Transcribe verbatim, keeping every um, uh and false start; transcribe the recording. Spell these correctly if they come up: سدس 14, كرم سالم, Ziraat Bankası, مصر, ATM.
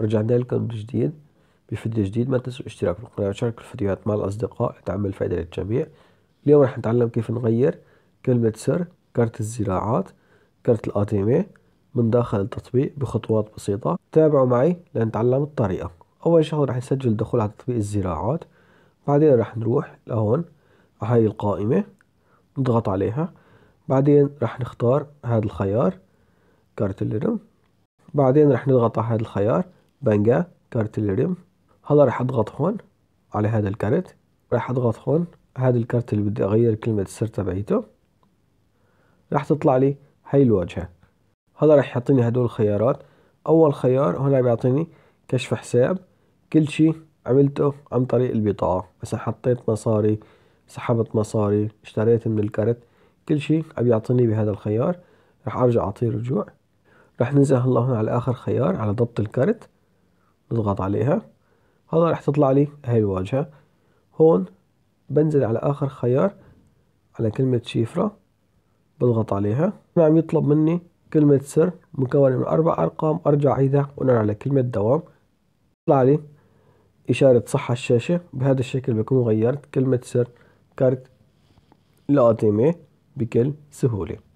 رجعنا لكم بجديد بفيديو جديد. ما تنسوا الاشتراك في القناة وشاركوا الفيديوهات مع الأصدقاء لتعمل فائدة للجميع. اليوم راح نتعلم كيف نغير كلمة سر كارت الزراعات كارت الآتيمي من داخل التطبيق بخطوات بسيطة. تابعوا معي لنتعلم الطريقة. أول شيء راح نسجل الدخول على تطبيق الزراعات، بعدين راح نروح لهون على هاي القائمة نضغط عليها، بعدين راح نختار هذا الخيار كارت اللرم، بعدين راح نضغط على هذا الخيار بنجا كارت اللرم. هلا راح اضغط هون على هذا الكارت، راح اضغط هون هذا الكارت اللي بدي اغير كلمة السر تبعيته، راح تطلع لي هاي الواجهة. هلا راح يعطيني هدول الخيارات. اول خيار هون بيعطيني كشف حساب، كل شي عملته عن طريق البطاقة، مثلا حطيت مصاري، سحبت مصاري، اشتريت من الكارت، كل شي عم يعطيني بهذا الخيار. راح ارجع اعطيه رجوع. راح ننزل هلا هون على اخر خيار على ضبط الكارت، نضغط عليها. هلا راح تطلع لي هاي الواجهة. هون بنزل على اخر خيار على كلمة شيفرة، بضغط عليها. هنا عم يطلب مني كلمة سر مكونة من اربع ارقام، ارجع اعيدها ونرجع على كلمة دوام. طلع لي اشارة صح على الشاشة. بهذا الشكل بكون غيرت كلمة سر كارت الآتيمي بكل سهولة.